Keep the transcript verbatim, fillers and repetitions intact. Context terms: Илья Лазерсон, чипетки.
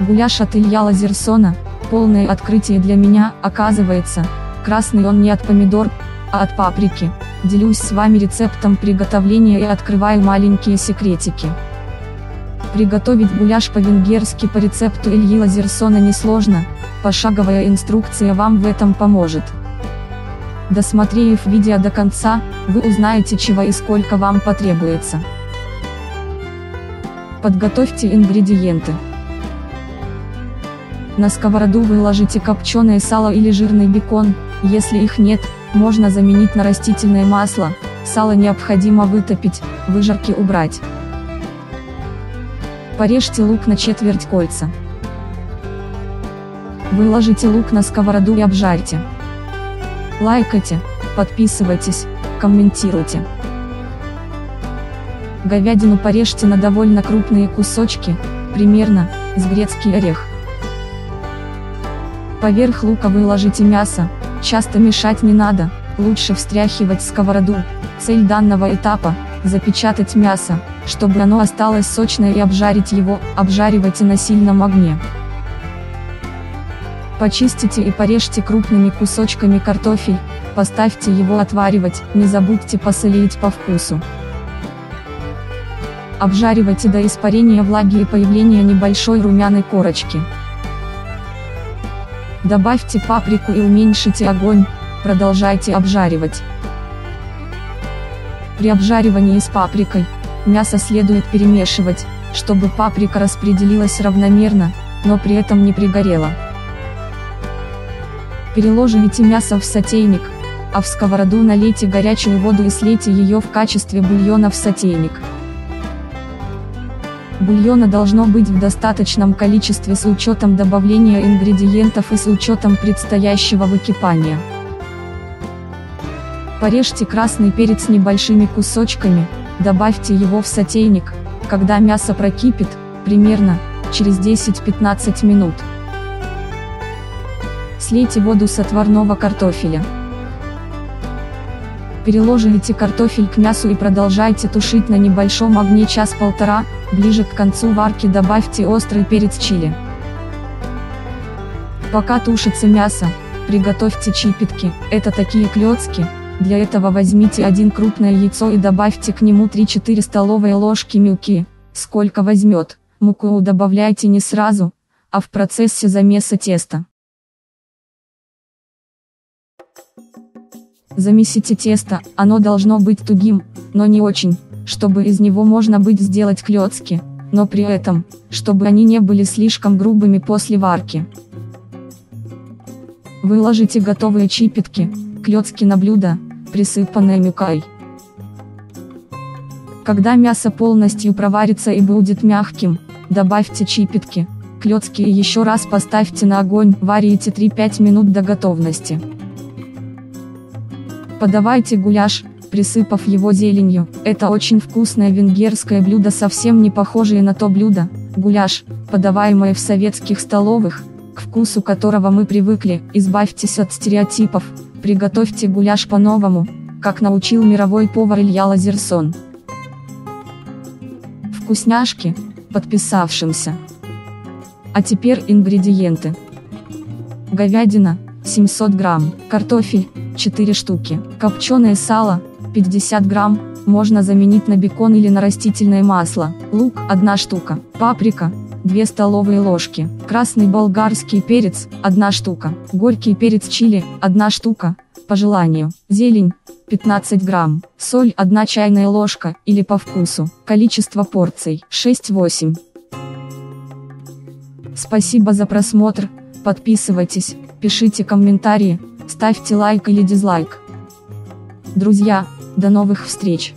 Гуляш от Илья Лазерсона. Полное открытие для меня, оказывается, красный он не от помидор, а от паприки. Делюсь с вами рецептом приготовления и открываю маленькие секретики. Приготовить гуляш по-венгерски по рецепту Ильи Лазерсона несложно, пошаговая инструкция вам в этом поможет. Досмотрев видео до конца, вы узнаете, чего и сколько вам потребуется. Подготовьте ингредиенты. На сковороду выложите копченое сало или жирный бекон, если их нет, можно заменить на растительное масло, сало необходимо вытопить, выжарки убрать. Порежьте лук на четверть кольца. Выложите лук на сковороду и обжарьте. Лайкайте, подписывайтесь, комментируйте. Говядину порежьте на довольно крупные кусочки, примерно с грецкий орех. Поверх лука выложите мясо, часто мешать не надо, лучше встряхивать сковороду. Цель данного этапа – запечатать мясо, чтобы оно осталось сочное, и обжарить его, обжаривайте на сильном огне. Почистите и порежьте крупными кусочками картофель, поставьте его отваривать, не забудьте посолить по вкусу. Обжаривайте до испарения влаги и появления небольшой румяной корочки. Добавьте паприку и уменьшите огонь, продолжайте обжаривать. При обжаривании с паприкой мясо следует перемешивать, чтобы паприка распределилась равномерно, но при этом не пригорела. Переложите мясо в сотейник, а в сковороду налейте горячую воду и слейте ее в качестве бульона в сотейник. Бульона должно быть в достаточном количестве с учетом добавления ингредиентов и с учетом предстоящего выкипания. Порежьте красный перец небольшими кусочками, добавьте его в сотейник, когда мясо прокипит, примерно через десять-пятнадцать минут. Слейте воду с отварного картофеля. Переложите картофель к мясу и продолжайте тушить на небольшом огне час-полтора, ближе к концу варки добавьте острый перец чили. Пока тушится мясо, приготовьте чипетки, это такие клёцки, для этого возьмите одно крупное яйцо и добавьте к нему три-четыре столовые ложки муки, сколько возьмет, муку добавляйте не сразу, а в процессе замеса теста. Замесите тесто, оно должно быть тугим, но не очень, чтобы из него можно было сделать клёцки, но при этом, чтобы они не были слишком грубыми после варки. Выложите готовые чипетки, клёцки на блюдо, присыпанное мукой. Когда мясо полностью проварится и будет мягким, добавьте чипетки, клёцки и еще раз поставьте на огонь, варите три-пять минут до готовности. Подавайте гуляш, присыпав его зеленью. Это очень вкусное венгерское блюдо, совсем не похожее на то блюдо, гуляш, подаваемое в советских столовых, к вкусу которого мы привыкли. Избавьтесь от стереотипов, приготовьте гуляш по-новому, как научил мировой повар Илья Лазерсон. Вкусняшки подписавшимся. А теперь ингредиенты. Говядина семьсот грамм, картофель четыре штуки, копченое сало пятьдесят грамм, можно заменить на бекон или на растительное масло, лук одна штука, паприка две столовые ложки, красный болгарский перец одна штука, горький перец чили одна штука, по желанию, зелень пятнадцать грамм, соль одна чайная ложка или по вкусу, количество порций шесть-восемь. Спасибо за просмотр, подписывайтесь, пишите комментарии, ставьте лайк или дизлайк. Друзья, до новых встреч!